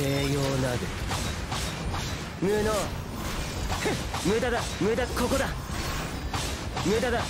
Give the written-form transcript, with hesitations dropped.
西洋なる無能無駄だここだ無駄だ